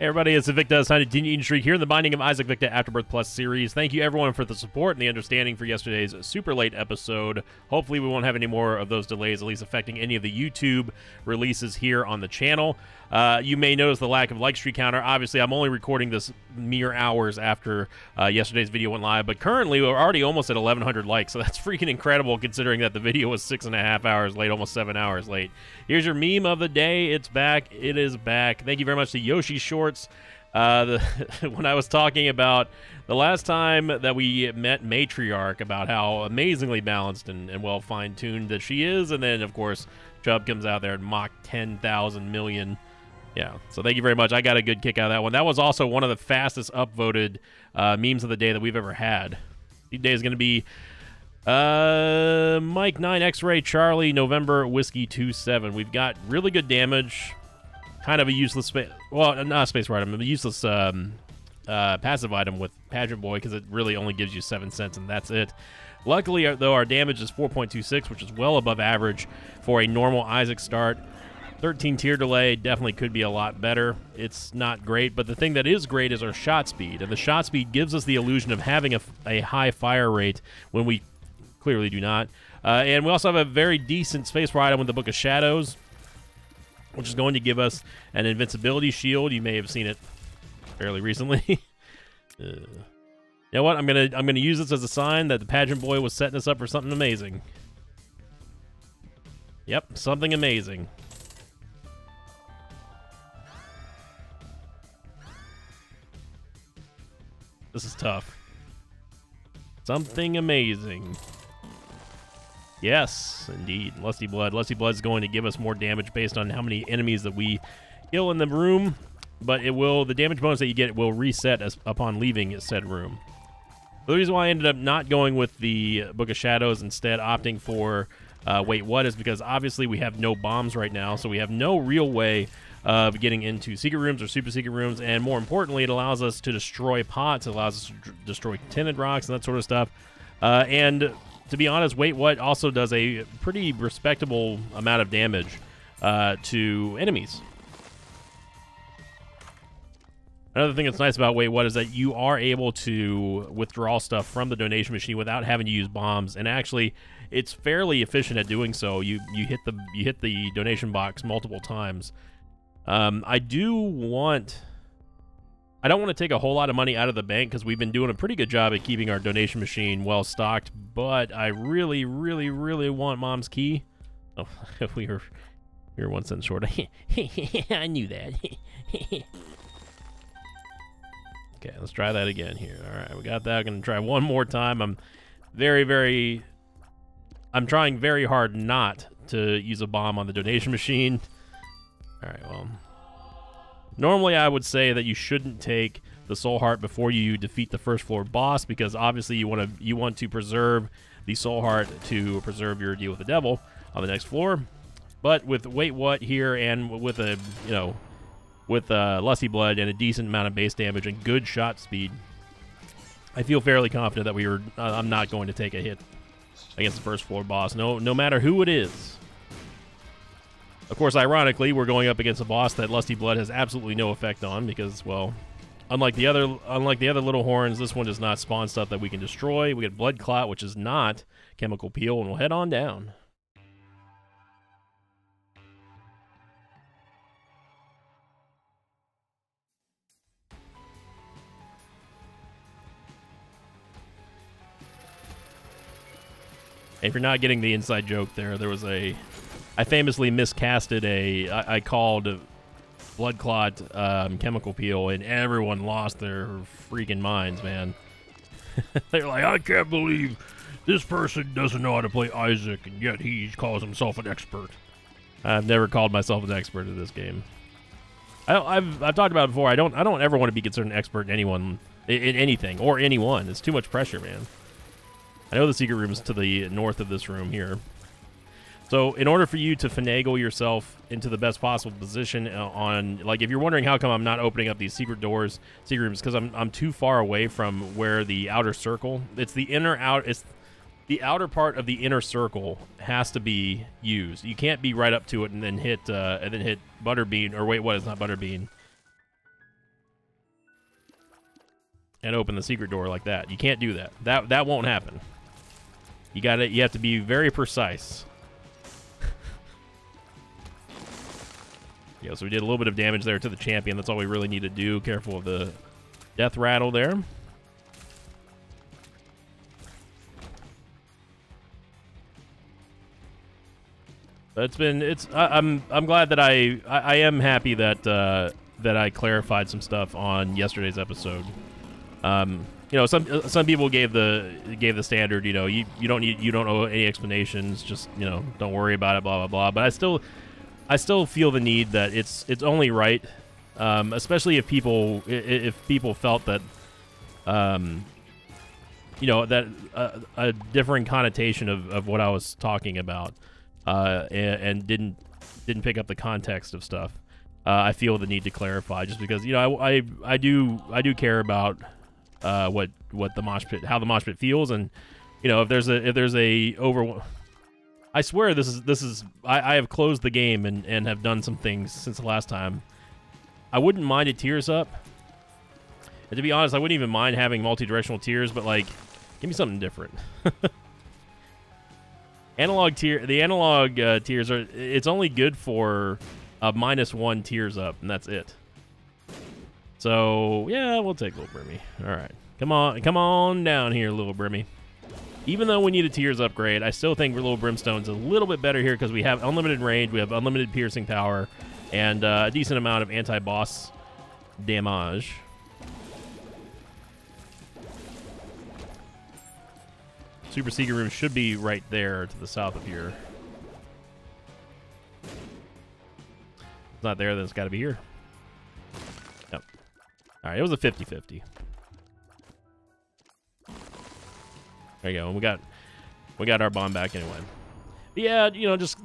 Hey everybody, it's Evicta, signed at Teen Street here in the Binding of Isaac Victa Afterbirth+ series. Thank you everyone for the support and the understanding for yesterday's super late episode. Hopefully we won't have any more of those delays, at least affecting any of the YouTube releases here on the channel. You may notice the lack of like streak counter. Obviously, I'm only recording this mere hours after yesterday's video went live, but currently we're already almost at 1,100 likes, so that's freaking incredible considering that the video was 6.5 hours late, almost 7 hours late. Here's your meme of the day. It's back. It is back. Thank you very much to Yoshi Short. When I was talking about the last time that we met Matriarch, about how amazingly balanced and well fine-tuned that she is, and then of course Chubb comes out there and mocked 10,000,000,000. Yeah, so thank you very much. I got a good kick out of that one. That was also one of the fastest upvoted memes of the day that we've ever had. Today is going to be Mike 9 X-Ray Charlie November Whiskey 27. We've got really good damage. Kind of a useless space, well, not a space item, a useless passive item with Pageant Boy because it really only gives you 7 cents and that's it. Luckily, though, our damage is 4.26, which is well above average for a normal Isaac start. 13-tier delay definitely could be a lot better. It's not great, but the thing that is great is our shot speed, and the shot speed gives us the illusion of having a high fire rate when we clearly do not. And we also have a very decent space item with the Book of Shadows, which is going to give us an invincibility shield. You may have seen it fairly recently. You know what? I'm gonna use this as a sign that the Pageant Boy was setting us up for something amazing. Yep, something amazing. This is tough. Something amazing. Yes, indeed. Lusty Blood. Lusty Blood is going to give us more damage based on how many enemies that we kill in the room, but it will, the damage bonus that you get will reset as, upon leaving said room. The reason why I ended up not going with the Book of Shadows, instead opting for Wait What, is because obviously we have no bombs right now, so we have no real way of getting into secret rooms or super secret rooms, and more importantly, it allows us to destroy pots, it allows us to destroy tinted rocks and that sort of stuff, and to be honest, Wait What also does a pretty respectable amount of damage to enemies. Another thing that's nice about Wait What is that you are able to withdraw stuff from the donation machine without having to use bombs, and actually, it's fairly efficient at doing so. You hit the donation box multiple times. I don't want to take a whole lot of money out of the bank because we've been doing a pretty good job at keeping our donation machine well stocked, but I really, really, really want Mom's Key. Oh, we were 1 cent short. I knew that. Okay, let's try that again here. All right, we got that. I'm going to try one more time. I'm trying very hard not to use a bomb on the donation machine. All right, well. Normally, I would say that you shouldn't take the soul heart before you defeat the first floor boss because obviously you want to preserve the soul heart to preserve your deal with the devil on the next floor. But with Wait What here and with Lusty Blood and a decent amount of base damage and good shot speed, I feel fairly confident that I'm not going to take a hit against the first floor boss, no matter who it is. Of course, ironically, we're going up against a boss that Lusty Blood has absolutely no effect on because, well, unlike the other little horns, this one does not spawn stuff that we can destroy. We get Blood Clot, which is not Chemical Peel, and we'll head on down. And if you're not getting the inside joke there was a... I famously miscasted I called Blood Clot Chemical Peel, and everyone lost their freaking minds, man. They're like, I can't believe this person doesn't know how to play Isaac, and yet he calls himself an expert. I've never called myself an expert in this game. I've talked about it before. I don't ever want to be considered an expert in anything or anyone. It's too much pressure, man. I know the secret room is to the north of this room here. So in order for you to finagle yourself into the best possible position on, like, if you're wondering how come I'm not opening up these secret rooms, because I'm too far away from where the outer circle, it's the outer part of the inner circle has to be used. You can't be right up to it and then hit Butterbean, or wait, what? It's not Butterbean. and open the secret door like that. You can't do that. That won't happen. You got it. You have to be very precise. Yeah, so we did a little bit of damage there to the champion. That's all we really need to do. Careful of the death rattle there. But it's been. I'm glad that I am happy that that I clarified some stuff on yesterday's episode. You know, some people gave the standard. You know, you don't owe any explanations. Just, you know, don't worry about it. Blah blah blah. But I still feel the need that it's only right, especially if people felt that, you know, that a different connotation of what I was talking about, and didn't pick up the context of stuff. I feel the need to clarify, just because, you know, I do care about what the mosh pit, how the mosh pit feels, and, you know, if there's a over. I swear this is I have closed the game and have done some things since the last time. I wouldn't mind a tears up. And to be honest, I wouldn't even mind having multi-directional tears, but, like, give me something different. The analog tears are, it's only good for -1 tears up, and that's it. So yeah, we'll take Little Brimmy. All right, come on down here, Little Brimmy. Even though we need a tiers upgrade, I still think Little Brimstone's a little bit better here because we have unlimited range, we have unlimited piercing power, and a decent amount of anti-boss damage. Super Secret Room should be right there to the south of here. If it's not there, then it's got to be here. Yep. All right, it was a 50-50. There you go. And we got our bomb back anyway. But yeah, you know, just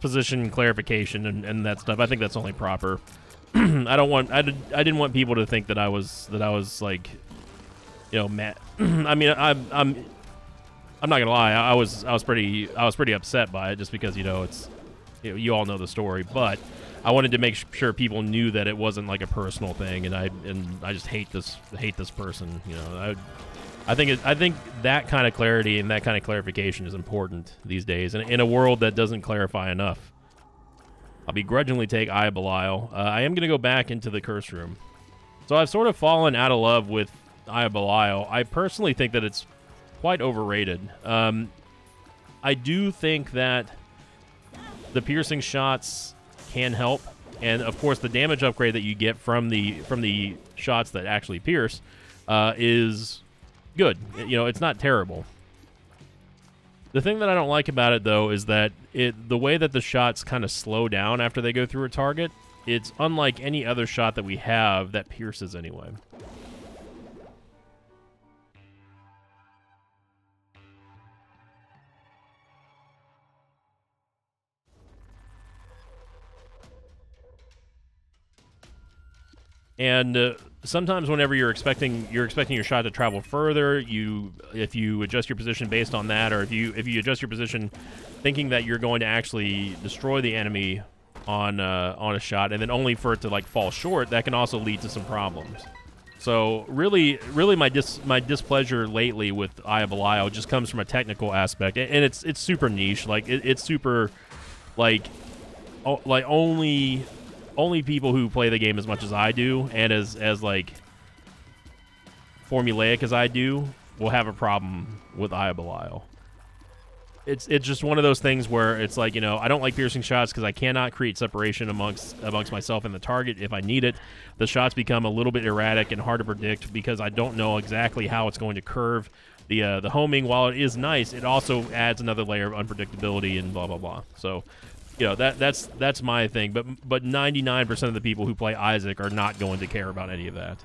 position clarification and that stuff. I think that's only proper. I didn't want people to think that I was like, you know, mad. I mean, I'm not gonna lie. I was pretty upset by it, just because, you know, it's, you know, you all know the story, but I wanted to make sure people knew that it wasn't like a personal thing, and I just hate this person, you know. I think that kind of clarity and that kind of clarification is important these days, and in a world that doesn't clarify enough. I'll begrudgingly take Eye of Belial. I am going to go back into the curse room. So I've sort of fallen out of love with Eye of Belial. I personally think that it's quite overrated. I do think that the piercing shots can help, and of course the damage upgrade that you get from the shots that actually pierce is good. You know, it's not terrible. The thing that I don't like about it, though, is that the way that the shots kind of slow down after they go through a target, it's unlike any other shot that we have that pierces anyway. And sometimes whenever you're expecting your shot to travel further, if you adjust your position based on that, or if you adjust your position thinking that you're going to actually destroy the enemy on a shot, and then only for it to, like, fall short, that can also lead to some problems. So really my displeasure lately with Eye of Belial just comes from a technical aspect, and it's super niche. Like it's super like only people who play the game as much as I do, and as like formulaic as I do, will have a problem with Eye of Belial. It's just one of those things where it's like, you know, I don't like piercing shots because I cannot create separation amongst myself and the target if I need it. The shots become a little bit erratic and hard to predict because I don't know exactly how it's going to curve. The homing, while it is nice, it also adds another layer of unpredictability and blah blah blah. So, you know, that's my thing, but 99% of the people who play Isaac are not going to care about any of that.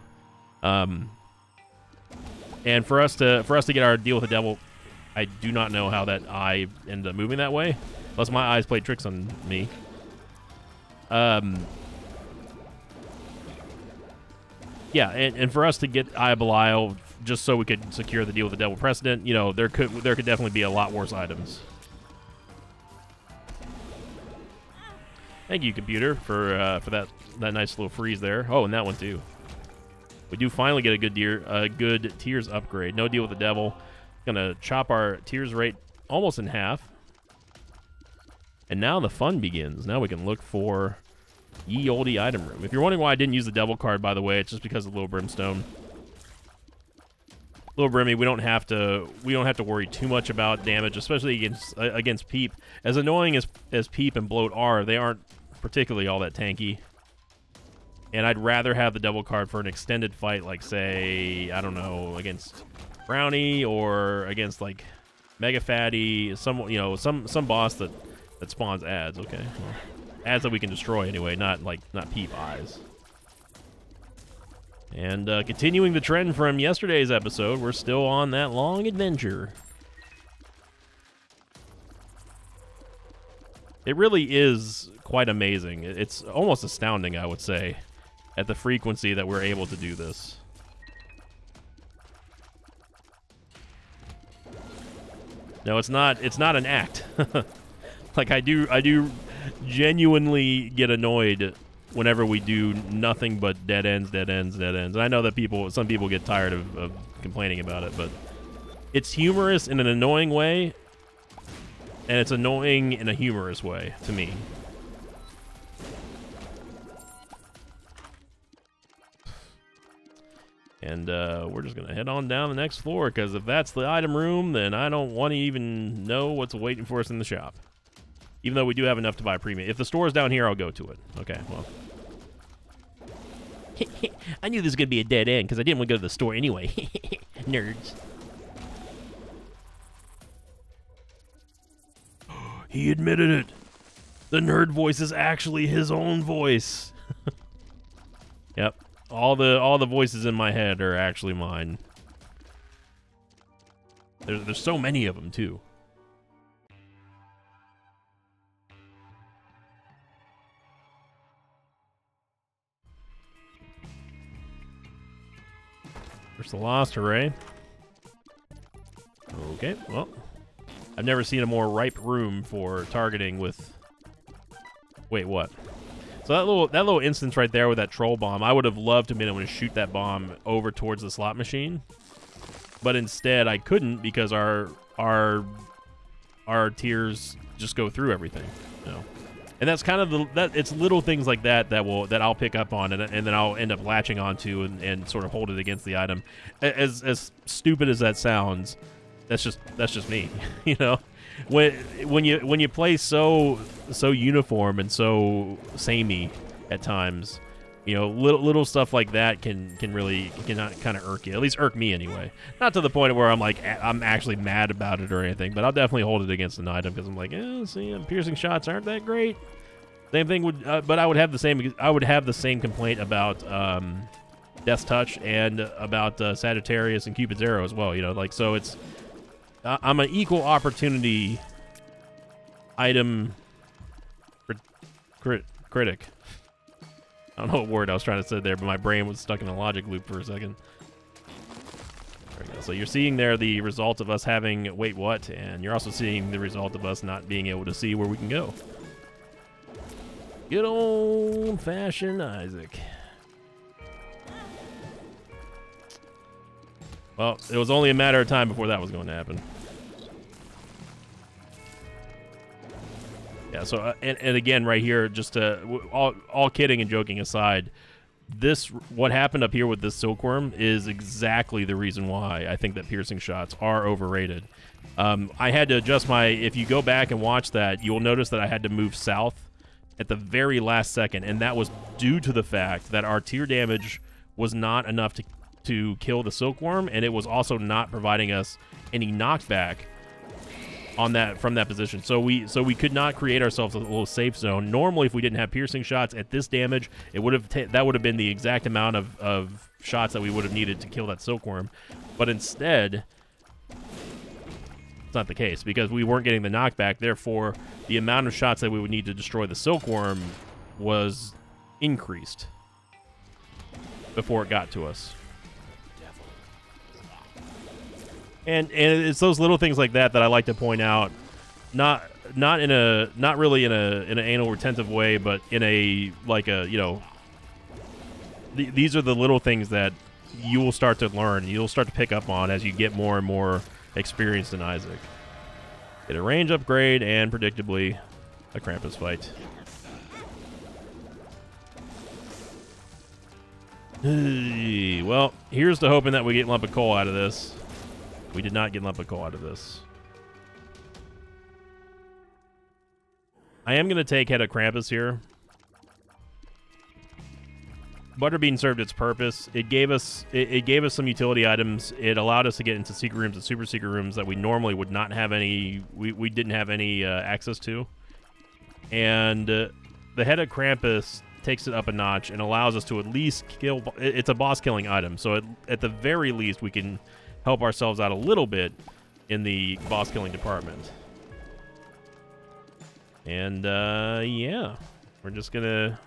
And for us to get our deal with the devil, I do not know how that eye ended up moving that way, unless my eyes played tricks on me. Yeah, and for us to get Eye of Belial just so we could secure the deal with the devil precedent, you know, there could definitely be a lot worse items. Thank you, computer, for that nice little freeze there. Oh, and that one too. We do finally get a good tears upgrade. No deal with the devil. Gonna chop our tears rate almost in half. And now the fun begins. Now we can look for ye olde item room. If you're wondering why I didn't use the devil card, by the way, it's just because of Little Brimstone. Little Brimmy, we don't have to worry too much about damage, especially against Peep. As annoying as Peep and Bloat are, they aren't particularly all that tanky. And I'd rather have the devil card for an extended fight, like, say, I don't know, against Brownie or against, like, Mega Fatty, some boss that spawns ads. Okay, well, ads that we can destroy anyway, not Peep eyes. And continuing the trend from yesterday's episode, we're still on that long adventure. It really is quite amazing. It's almost astounding, I would say, at the frequency that we're able to do this. No, it's not an act. Like, I do genuinely get annoyed whenever we do nothing but dead ends, dead ends, dead ends. And I know that some people get tired of complaining about it, but it's humorous in an annoying way, and it's annoying in a humorous way to me. And we're just gonna head on down the next floor, because if that's the item room, then I don't want to even know what's waiting for us in the shop. Even though we do have enough to buy a premium. If the store's down here, I'll go to it. Okay, well. I knew this was going to be a dead end because I didn't want to go to the store anyway. Nerds. He admitted it. The nerd voice is actually his own voice. Yep. All the voices in my head are actually mine. There's so many of them, too. There's the Lost Array. Okay, well. I've never seen a more ripe room for targeting with... Wait, what? So that little instance right there with that troll bomb, I would have loved to have been able to shoot that bomb over towards the slot machine. But instead, I couldn't because our tears just go through everything. You know? And that's kind of it's little things like that I'll pick up on and then I'll end up latching onto and sort of hold it against the item. As stupid as that sounds, that's just me, you know. When you play so uniform and so samey at times, you know, little stuff like that can kind of irk you. At least irk me anyway. Not to the point where I'm like I'm actually mad about it or anything, but I'll definitely hold it against an item because I'm like, see, piercing shots aren't that great. Same thing would, but I would have the same. I would have the same complaint about Death's Touch and about Sagittarius and Cupid's Arrow as well. You know, like so. It's I'm an equal opportunity item critic. I don't know what word I was trying to say there, but my brain was stuck in a logic loop for a second. There we go. So you're seeing there the result of us having Wait What, and you're also seeing the result of us not being able to see where we can go. Good old-fashioned Isaac. Well, it was only a matter of time before that was going to happen. Yeah, so, and again, right here, just all kidding and joking aside, what happened up here with this silkworm is exactly the reason why I think that piercing shots are overrated. I had to adjust if you go back and watch that, you'll notice that I had to move south at the very last second, and that was due to the fact that our tier damage was not enough to kill the silkworm, and it was also not providing us any knockback on that from that position, so we could not create ourselves a little safe zone. Normally, if we didn't have piercing shots at this damage, it would have that would have been the exact amount of shots that we would have needed to kill that silkworm. But instead, it's not the case because we weren't getting the knockback. Therefore, the amount of shots that we would need to destroy the silkworm was increased before it got to us. And it's those little things like that I like to point out, not really in an anal retentive way, but in a, like, you know, these are the little things that you will start to learn. You'll start to pick up on as you get more and more experienced in Isaac. Get a range upgrade and, predictably, a Krampus fight. Well, here's to hoping that we get Lump of Coal out of this. We did not get Lump of Coal out of this. I am going to take Head of Krampus here. Butterbean served its purpose. It gave us some utility items. It allowed us to get into secret rooms and super secret rooms that we normally would not have any. We didn't have any access to. And the Head of Krampus takes it up a notch and allows us to at least kill. It's a boss killing item, so at the very least we can help ourselves out a little bit in the boss killing department. And yeah, we're just gonna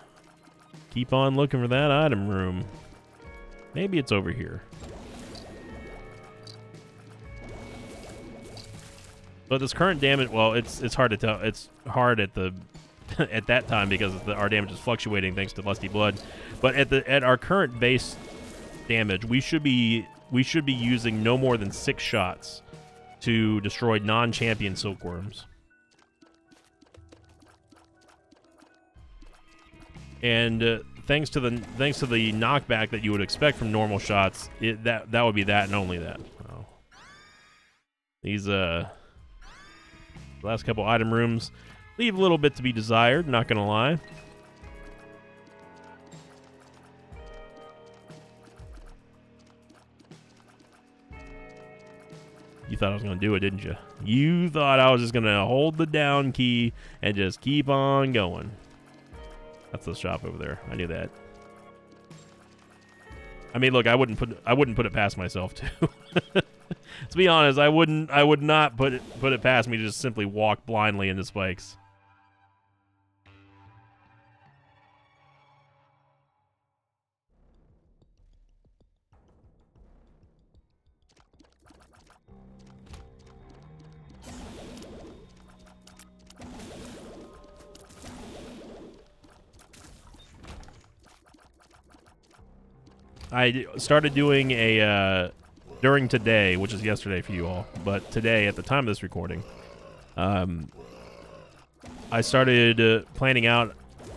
keep on looking for that item room. Maybe it's over here. But this current damage, well, it's hard to tell. It's hard at the at that time because our damage is fluctuating thanks to Lusty Blood. But at our current base damage, we should be using no more than 6 shots to destroy non-champion silkworms. And thanks to the knockback that you would expect from normal shots, that would be that and only that. Wow. These last couple item rooms leave a little bit to be desired. Not gonna lie. You thought I was gonna do it, didn't you? You thought I was just gonna hold the down key and just keep on going. That's the shop over there. I knew that. I mean, look, I wouldn't put it past myself too. To be honest, I would not put it past me to just simply walk blindly into spikes. I started doing a, during today, which is yesterday for you all, but today, at the time of this recording, I started planning out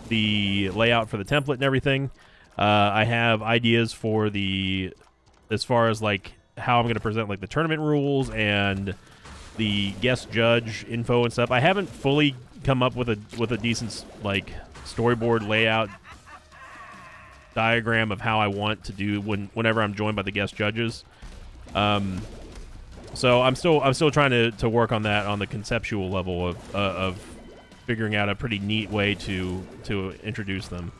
the layout for the template and everything. I have ideas for the, as far as, like, how I'm going to present, like, the tournament rules and the guest judge info and stuff. I haven't fully come up with a decent, like, storyboard layout diagram of how I want to do whenever I'm joined by the guest judges. So I'm still trying to work on that on the conceptual level of figuring out a pretty neat way to introduce them.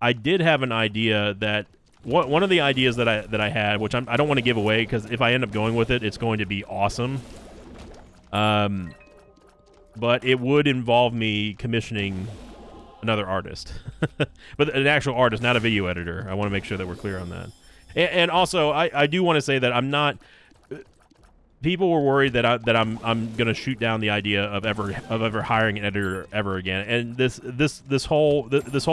I did have an idea that one of the ideas that I had, which I don't want to give away because if I end up going with it, it's going to be awesome. But it would involve me commissioning another artist, but an actual artist, not a video editor. I want to make sure that we're clear on that. And also, I do want to say that I'm not. People were worried that I'm going to shoot down the idea of ever hiring an editor ever again. And this whole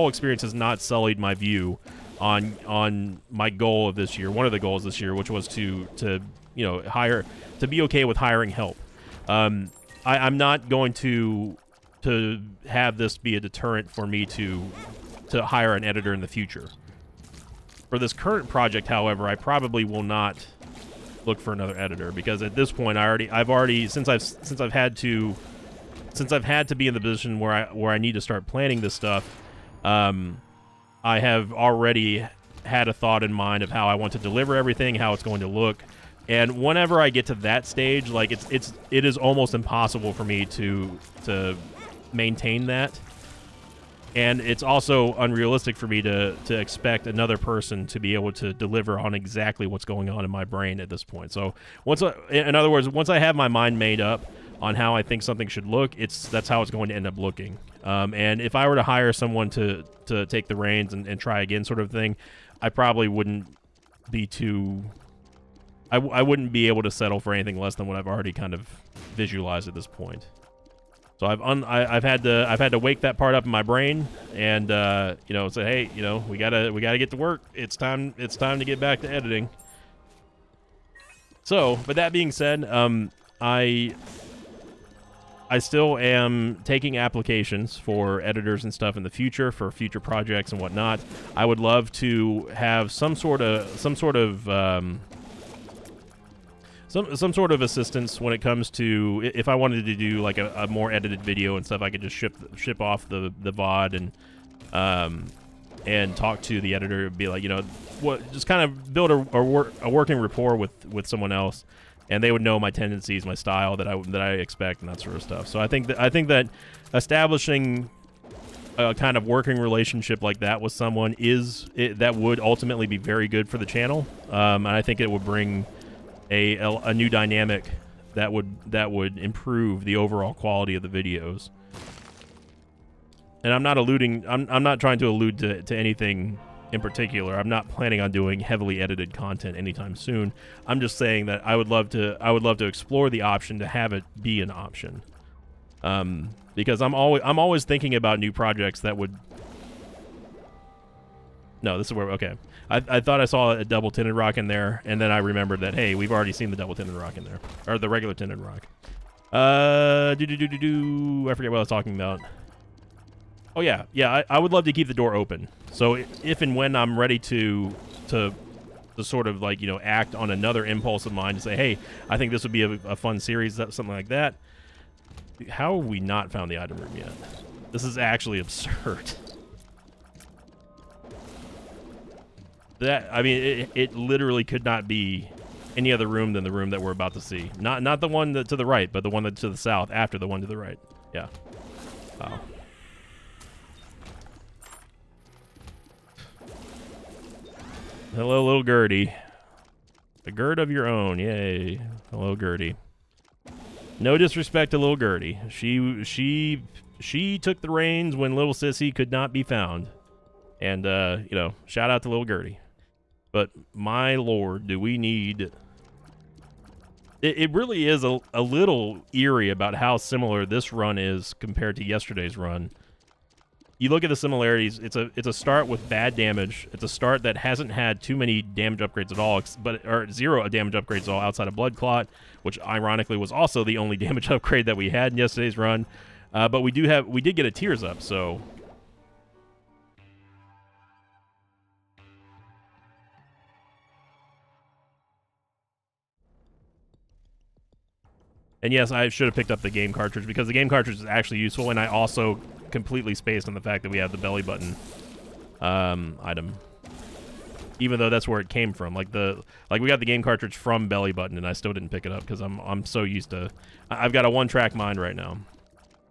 experience has not sullied my view on my goal of this year. One of the goals this year, which was to be okay with hiring help. I'm not going to have this be a deterrent for me to hire an editor in the future. For this current project, however, I probably will not look for another editor because at this point I've had to be in the position where I need to start planning this stuff. I have already had a thought in mind of how I want to deliver everything, how it's going to look. And whenever I get to that stage, like it is almost impossible for me to maintain that, and it's also unrealistic for me to expect another person to be able to deliver on exactly what's going on in my brain at this point. So in other words once I have my mind made up on how I think something should look, that's how it's going to end up looking. And if I were to hire someone to take the reins and try again sort of thing, I probably wouldn't be too I wouldn't be able to settle for anything less than what I've already kind of visualized at this point. So I've had to wake that part up in my brain and you know, say, hey, you know, we gotta get to work. It's time to get back to editing. So, but that being said, I still am taking applications for editors and stuff in the future for future projects and whatnot. I would love to have some sort of assistance when it comes to, if I wanted to do like a more edited video and stuff, I could just ship off the VOD and talk to the editor and be like, you know, what, just kind of build a working rapport with someone else, and they would know my tendencies, my style that I expect, and that sort of stuff. So I think that establishing a kind of working relationship like that with someone that would ultimately be very good for the channel, and I think it would bring a new dynamic that would improve the overall quality of the videos. And I'm not trying to allude to anything in particular. I'm not planning on doing heavily edited content anytime soon. I'm just saying that I would love to explore the option to have it be an option, because I'm always thinking about new projects that would. No, this is where, okay. I thought I saw a double-tinted rock in there, and then I remembered that, hey, we've already seen the double-tinted rock in there. Or the regular tinted rock. I forget what I was talking about. Oh, yeah. Yeah, I would love to keep the door open. So if and when I'm ready to sort of, like, you know, act on another impulse of mine to say, hey, I think this would be a fun series, something like that. How have we not found the item room yet? This is actually absurd. That, I mean, it literally could not be any other room than the room that we're about to see. Not the one to the right, but the one that's to the south after the one to the right. Yeah. Wow. Hello, little Gertie. A gird of your own, yay. Hello, Gertie. No disrespect to little Gertie. She took the reins when little Sissy could not be found. And you know, shout out to little Gertie. But my lord, do we need... It really is a little eerie about how similar this run is compared to yesterday's run. You look at the similarities, it's a start with bad damage. It's a start that hasn't had too many damage upgrades at all, or zero damage upgrades at all outside of Blood Clot, which ironically was also the only damage upgrade that we had in yesterday's run. But we did get a Tears up, so... And yes, I should have picked up the game cartridge, because the game cartridge is actually useful, and I also completely spaced on the fact that we have the belly button item. Even though that's where it came from. Like we got the game cartridge from belly button, and I still didn't pick it up because I'm so used to... I've got a one-track mind right now.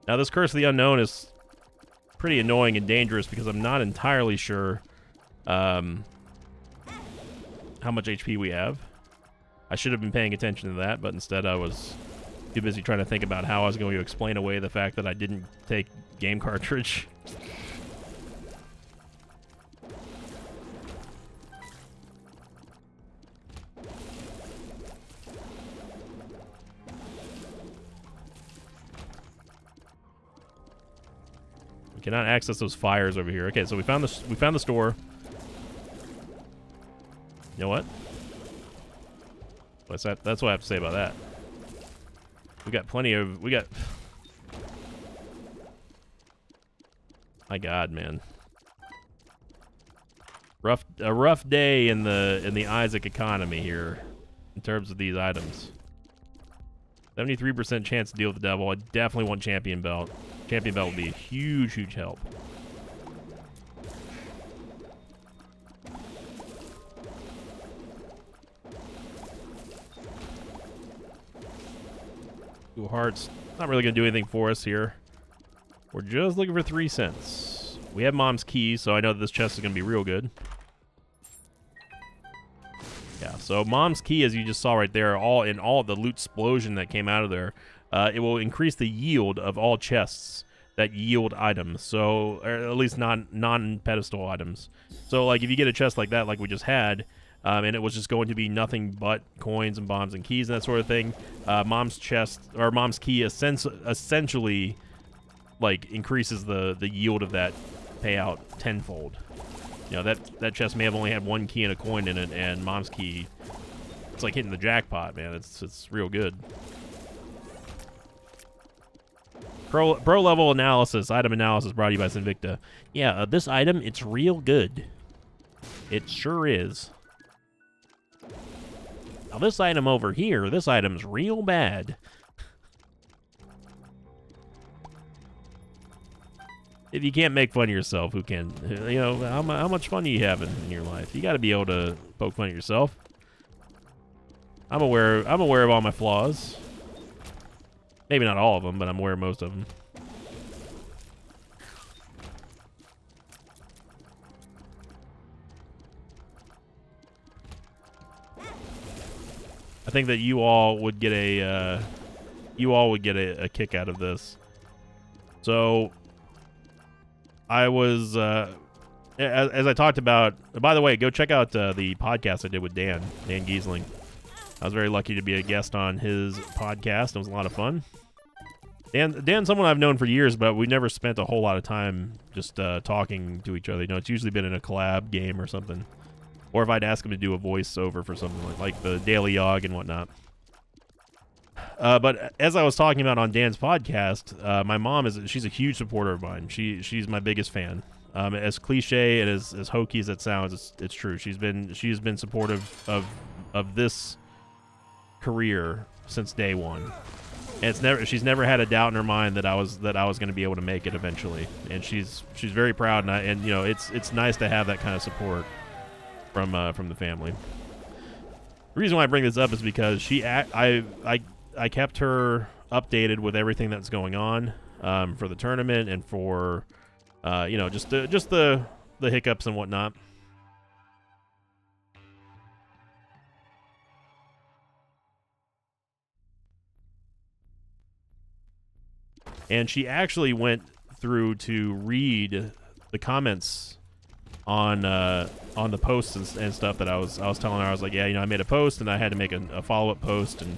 Now, this Curse of the Unknown is pretty annoying and dangerous because I'm not entirely sure how much HP we have. I should have been paying attention to that, but instead I was... too busy trying to think about how I was going to explain away the fact that I didn't take game cartridge. We cannot access those fires over here. Okay, so we found the store. You know what? What's that? That's what I have to say about that. We got... My God, man. A rough day in the Isaac economy here, in terms of these items. 73% chance to deal with the devil. I definitely want Champion Belt. Champion Belt would be a huge, huge help. Two hearts, not really gonna do anything for us here. We're just looking for 3 cents. We have Mom's key, so I know that this chest is gonna be real good. Yeah, so Mom's key, as you just saw right there, all the loot explosion that came out of there, it will increase the yield of all chests that yield items. So, or at least non-pedestal items. So, like if you get a chest like that, like we just had. And it was just going to be nothing but coins and bombs and keys and that sort of thing. Mom's chest, or Mom's key essentially like, increases the yield of that payout tenfold. You know, that chest may have only had one key and a coin in it, and Mom's key, it's like hitting the jackpot, man. It's real good. Pro level analysis, item analysis brought to you by Sinvicta. Yeah, this item, it's real good. It sure is. Now this item over here, this item's real bad. If you can't make fun of yourself, who can? You know, how much fun do you have in your life? You got to be able to poke fun at yourself. I'm aware of all my flaws. Maybe not all of them, but I'm aware of most of them. I think that you all would get a kick out of this. So. I was, as I talked about, by the way, go check out the podcast I did with Dan Giesling. I was very lucky to be a guest on his podcast. It was a lot of fun. Dan's someone I've known for years, but we never spent a whole lot of time just talking to each other. You know, it's usually been in a collab game or something. Or if I'd ask him to do a voiceover for something like the Daily Yog and whatnot. But as I was talking about on Dan's podcast, my mom she's a huge supporter of mine. She's my biggest fan. As cliche and as hokey as it sounds, it's true. She's been supportive of this career since day one. And she's never had a doubt in her mind that I was going to be able to make it eventually. And she's very proud. And you know, it's nice to have that kind of support from the family. The reason why I bring this up is because I kept her updated with everything that's going on for the tournament and for you know, just the hiccups and whatnot. And she actually went through to read the comments on the posts and stuff that I was telling her. I was like, yeah, you know, I made a post and I had to make a follow-up post, and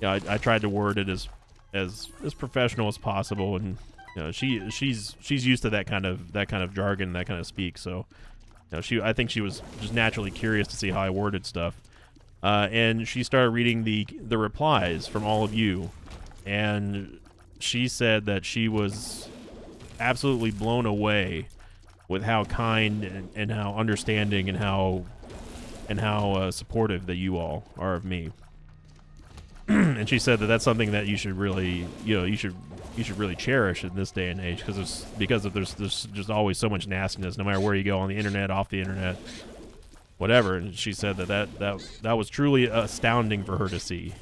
you know, I tried to word it as professional as possible, and you know, she's used to that kind of jargon, that kind of speak. So you know, I think she was just naturally curious to see how I worded stuff, and she started reading the replies from all of you, and she said that she was absolutely blown away with how kind and how understanding and how supportive that you all are of me. And she said that that's something that you should really, you know, you should really cherish in this day and age, because there's just always so much nastiness, no matter where you go, on the internet, off the internet, whatever. And she said that was truly astounding for her to see.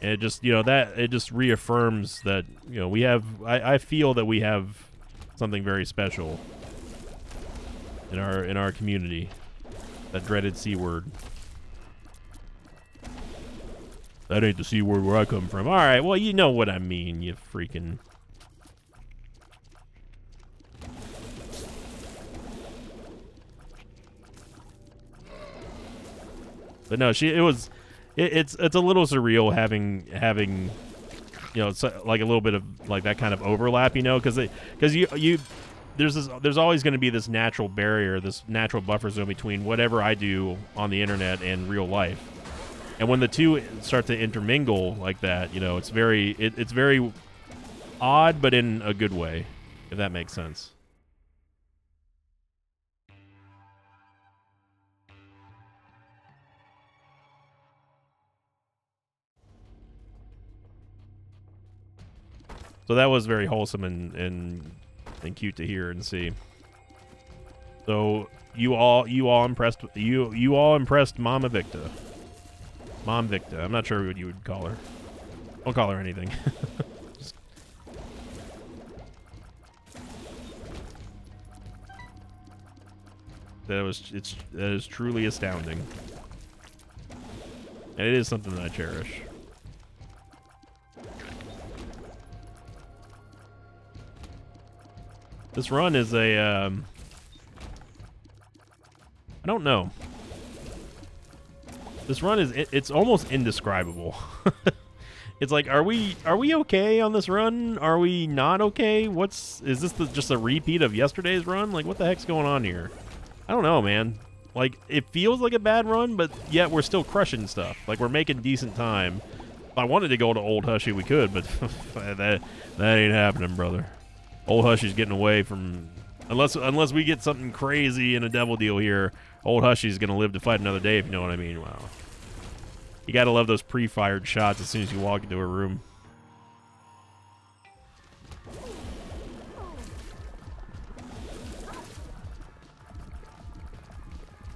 And it just, you know, it just reaffirms that, you know, we have, I feel that we have something very special in our community. That dreaded C word. That ain't the C word where I come from. All right, well, you know what I mean, you freaking. But no, it's a little surreal having you know, so, like a little bit of like that kind of overlap, you know, because there's always going to be this natural barrier, this natural buffer zone between whatever I do on the internet and real life. And when the two start to intermingle like that, you know, it's very odd, but in a good way, if that makes sense. So that was very wholesome and cute to hear and see. So you all impressed Mom Evicta. Mom Victa. I'm not sure what you would call her. Don't call her anything. That is truly astounding. And it is something that I cherish. This run is a, I don't know. This run is, it's almost indescribable. It's like, are we okay on this run? Are we not okay? Is this just a repeat of yesterday's run? Like, what the heck's going on here? I don't know, man. Like, it feels like a bad run, but yet we're still crushing stuff. Like, we're making decent time. If I wanted to go to Old Hushy, we could, but that ain't happening, brother. Old Hushy's getting away from... Unless we get something crazy in a devil deal here, Old Hushy's going to live to fight another day, if you know what I mean. Wow. You got to love those pre-fired shots as soon as you walk into a room.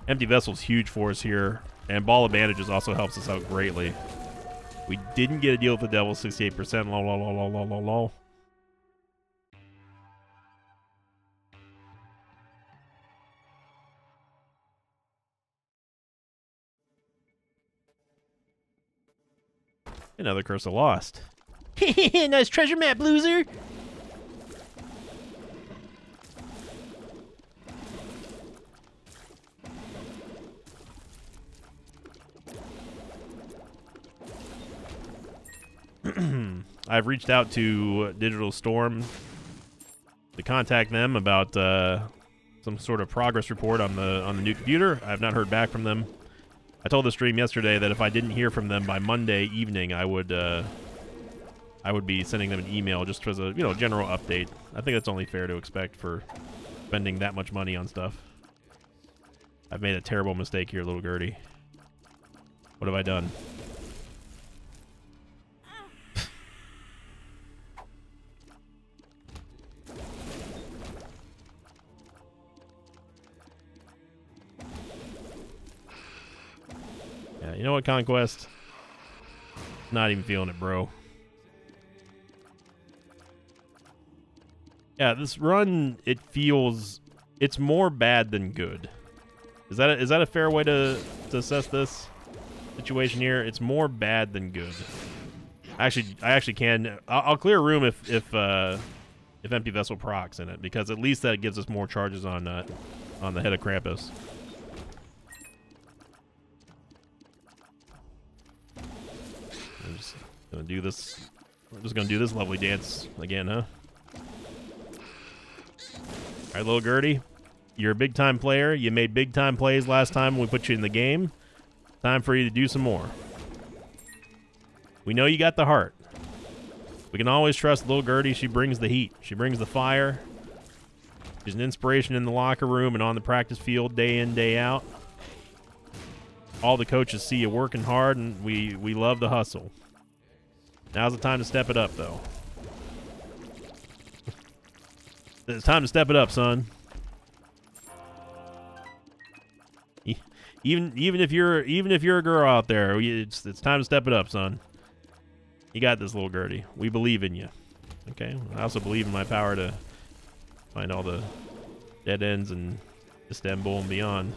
Empty Vessel's huge for us here, and Ball of Bandages also helps us out greatly. We didn't get a deal with the devil, 68%. Lol, lol, lol, lol, lol, lol. Another Curse of Lost. Hehehe, nice treasure map, loser! I've reached out to Digital Storm to contact them about some sort of progress report on the new computer. I have not heard back from them. I told the stream yesterday that if I didn't hear from them by Monday evening, I would be sending them an email just for a general update. I think that's only fair to expect for spending that much money on stuff. I've made a terrible mistake here, little Gertie. What have I done? You know what, Conquest? Not even feeling it, bro. Yeah, this run, it feels... It's more bad than good. Is that a fair way to assess this situation here? It's more bad than good. I actually can... I'll clear a room if Empty Vessel procs in it, because at least that gives us more charges on the Head of Krampus. We're just gonna do this lovely dance again, huh? Alright, little Gertie. You're a big time player. You made big time plays last time when we put you in the game. Time for you to do some more. We know you got the heart. We can always trust little Gertie. She brings the heat. She brings the fire. She's an inspiration in the locker room and on the practice field day in, day out. All the coaches see you working hard, and we love the hustle. Now's the time to step it up, though. It's time to step it up, son. Even if you're a girl out there, it's time to step it up, son. You got this, little Gertie. We believe in you. Okay. I also believe in my power to find all the dead ends in Istanbul and beyond.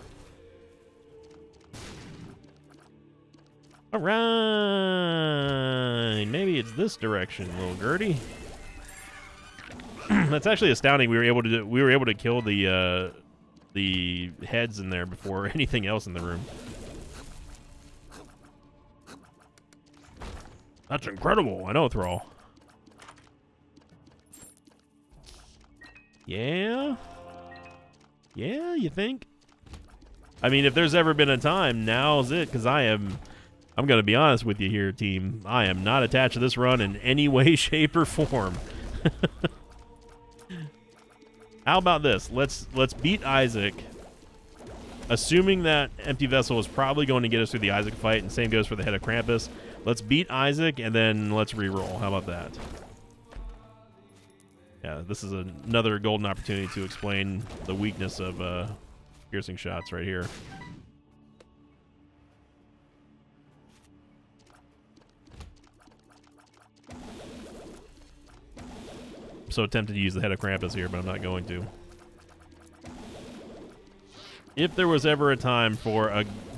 Alright, maybe it's this direction, little Gertie. That's actually astounding. We were able to kill the heads in there before anything else in the room. That's incredible. I know, Thrall. Yeah. Yeah, you think? I mean, if there's ever been a time, now's it, because I'm going to be honest with you here, team. I am not attached to this run in any way, shape, or form. How about this? Let's beat Isaac, assuming that Empty Vessel is probably going to get us through the Isaac fight, and same goes for the Head of Krampus. Let's beat Isaac, and then let's reroll. How about that? Yeah, this is another golden opportunity to explain the weakness of piercing shots right here. I'm so tempted to use the Head of Krampus here, but I'm not going to. If there was ever a time for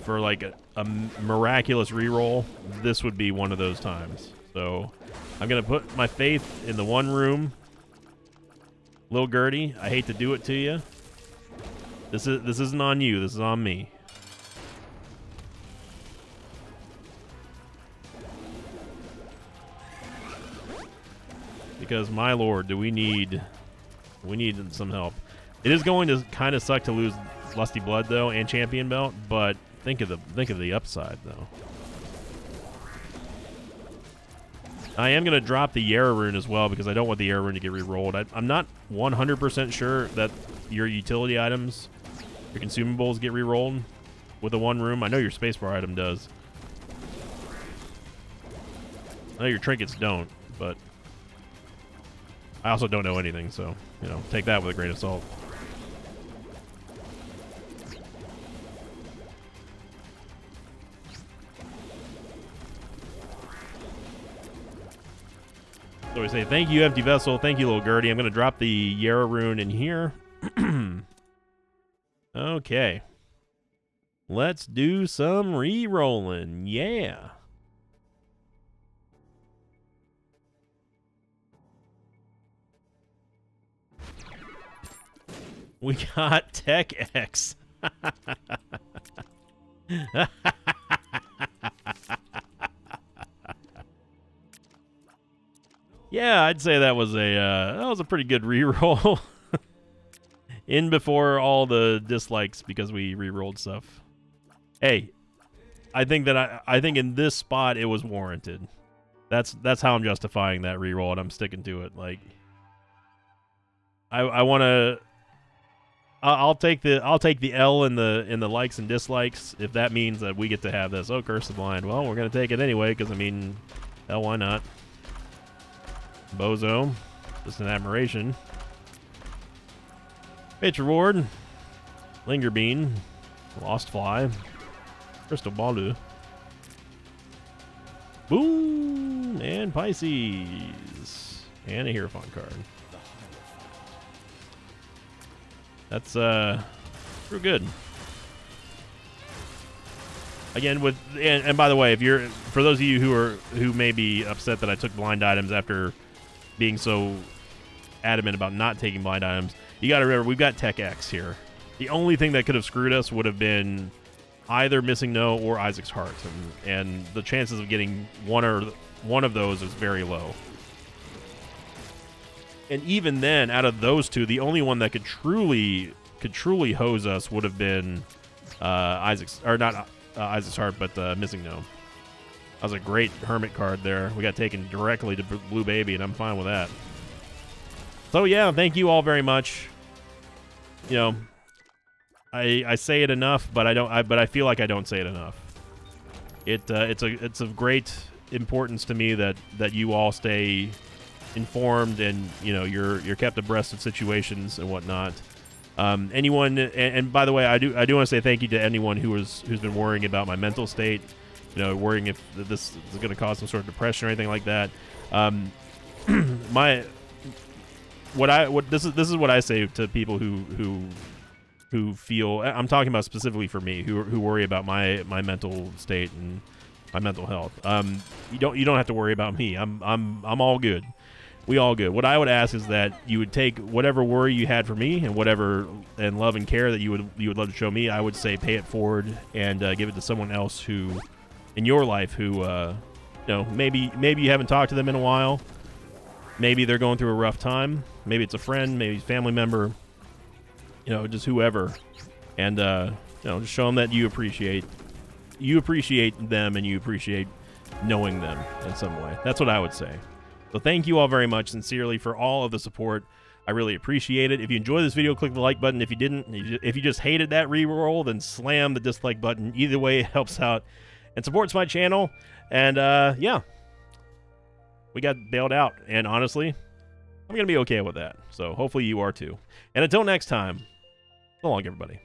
like a miraculous reroll, this would be one of those times. So I'm gonna put my faith in the one room. Little Gertie, I hate to do it to you. This isn't on you. This is on me. because my lord, do we need some help. It is going to kind of suck to lose Lusty Blood though and Champion Belt, but think of the upside though. I am going to drop the Yarra rune as well because I don't want the Yarra rune to get rerolled. I'm not 100% sure that your utility items, your consumables get rerolled with the one room. I know your spacebar item does. I know your trinkets don't, but I also don't know anything, so you know, take that with a grain of salt. So we say, thank you, Empty Vessel. Thank you, little Gertie. I'm going to drop the Yarra rune in here. Okay. Let's do some re-rolling. Yeah. We got Tech X. Yeah, I'd say that was a pretty good reroll. In before all the dislikes because we rerolled stuff. Hey, I think in this spot it was warranted. That's how I'm justifying that reroll, and I'm sticking to it. Like, I'll take the L in the likes and dislikes if that means that we get to have this. Oh, Curse the Blind. Well, we're gonna take it anyway because I mean, hell, why not? Bozo, just an admiration. Bitch reward, Linger Bean, Lost Fly, Crystal Balu, Boom, and Pisces, and a Hierophant card. That's pretty good. Again, with and by the way, if you're for those of you who may be upset that I took blind items after being so adamant about not taking blind items, you got to remember we've got Tech X here. The only thing that could have screwed us would have been either Missing No or Isaac's Heart, and the chances of getting one of those is very low. And even then, out of those two, the only one that could truly hose us would have been Isaac's Heart, but Missing No. That was a great Hermit card there. We got taken directly to Blue Baby, and I'm fine with that. So yeah, thank you all very much. You know, I say it enough, but I feel like I don't say it enough. It's of great importance to me that you all stay informed and you know you're kept abreast of situations and whatnot. Anyone, and by the way, I do want to say thank you to anyone who's been worrying about my mental state. You know, worrying if this is going to cause some sort of depression or anything like that. This is what I say to people who feel. I'm talking about specifically for me, who worry about my mental state and my mental health. You don't have to worry about me. I'm all good. We all good. What I would ask is that you would take whatever worry you had for me and whatever and love and care that you would love to show me. I would say pay it forward and give it to someone else who. In your life, who, you know, maybe you haven't talked to them in a while. Maybe they're going through a rough time. Maybe it's a friend. Maybe it's a family member. You know, just whoever, and you know, just show them that you appreciate them, and you appreciate knowing them in some way. That's what I would say. So thank you all very much, sincerely, for all of the support. I really appreciate it. If you enjoyed this video, click the like button. If you didn't, if you just hated that reroll, then slam the dislike button. Either way, it helps out. And supports my channel, and yeah, we got bailed out, and honestly, I'm gonna be okay with that, so hopefully you are too. And until next time, so long, everybody.